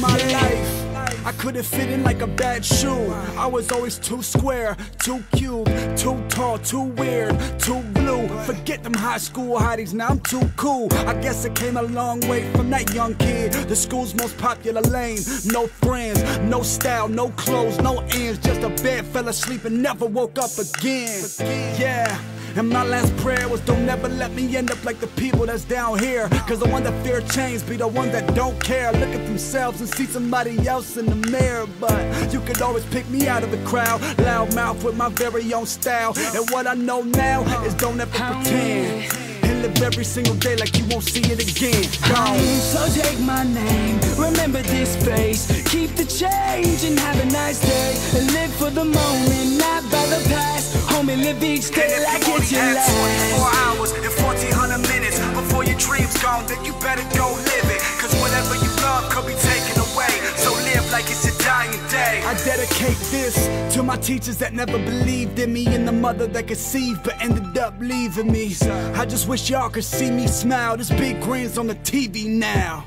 in my life. I couldn't fit in like a bad shoe. I was always too square, too cube, too tall, too weird, too blue. Forget them high school hotties, now I'm too cool. I guess I came a long way from that young kid. The school's most popular lane. No friends, no style, no clothes, no ends. Just a bed, fell asleep and never woke up again. Yeah. And my last prayer was, don't never let me end up like the people that's down here. Cause the one that fear change be the one that don't care. Look at themselves and see somebody else in the mirror. But you could always pick me out of the crowd, loud mouth with my very own style. And what I know now is don't ever pretend, and live every single day like you won't see it again. So take my name, remember this face, keep the change and have a nice day, and live for the moment, not by the past. Homie, live each day like it's your last. 24 hours and 1400 minutes before your dream's gone, then you better go live it. Cause whatever you love could be taken away, so live like it's your dying day. I dedicate this to my teachers that never believed in me, and the mother that conceived but ended up leaving me. I just wish y'all could see me smile. This big grin's on the TV now.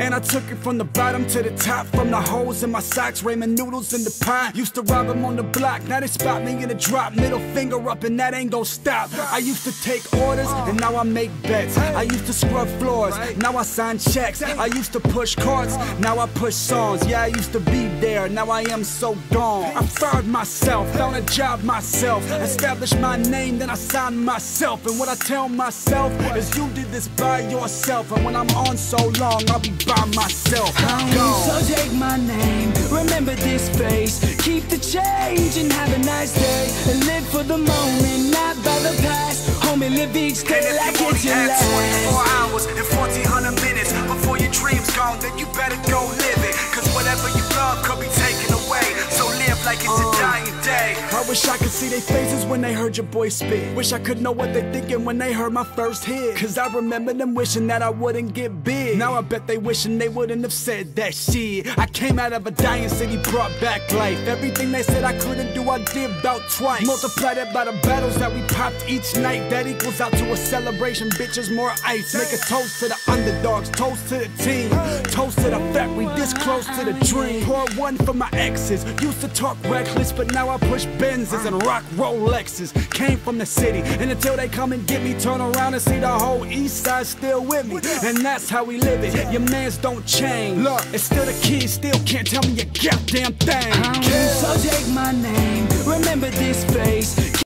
And I took it from the bottom to the top, from the holes in my socks, ramen noodles in the pot. Used to rob them on the block, now they spot me in a drop. Middle finger up and that ain't gon' stop. I used to take orders and now I make bets. I used to scrub floors, now I sign checks. I used to push carts, now I push songs. Yeah, I used to be there, now I am so gone. I fired myself, found a job myself, established my name, then I signed myself. And what I tell myself is you did this by yourself. And when I'm on so long, I'll be by myself. So take my name, remember this face, keep the change and have a nice day, and live for the moment, not by the past. Homie, live each day like it's your last. 24 hours and 1400 minutes before your dream's gone, then you better go live it. Cause whatever you love could be taken away, so live like it's a dying day. I wish I could see their faces when they heard your boy spit. Wish I could know what they thinking when they heard my first hit. Cause I remember them wishing that I wouldn't get big. Now I bet they wishing they wouldn't have said that shit. I came out of a dying city, brought back life. Everything they said I couldn't do, I did about twice. Multiply that by the battles that we popped each night. That equals out to a celebration, bitches, more ice. Make a toast to the underdogs, toast to the team, toast to the fact we this close to the dream. Pour one for my exes, used to talk reckless, but now I push Benzes and rock Rolexes. Came from the city, and until they come and get me, turn around and see the whole east side still with me. And that's how we live it, your mans don't change. Look, it's still the kids, still can't tell me a goddamn thing. So take my name, remember this face.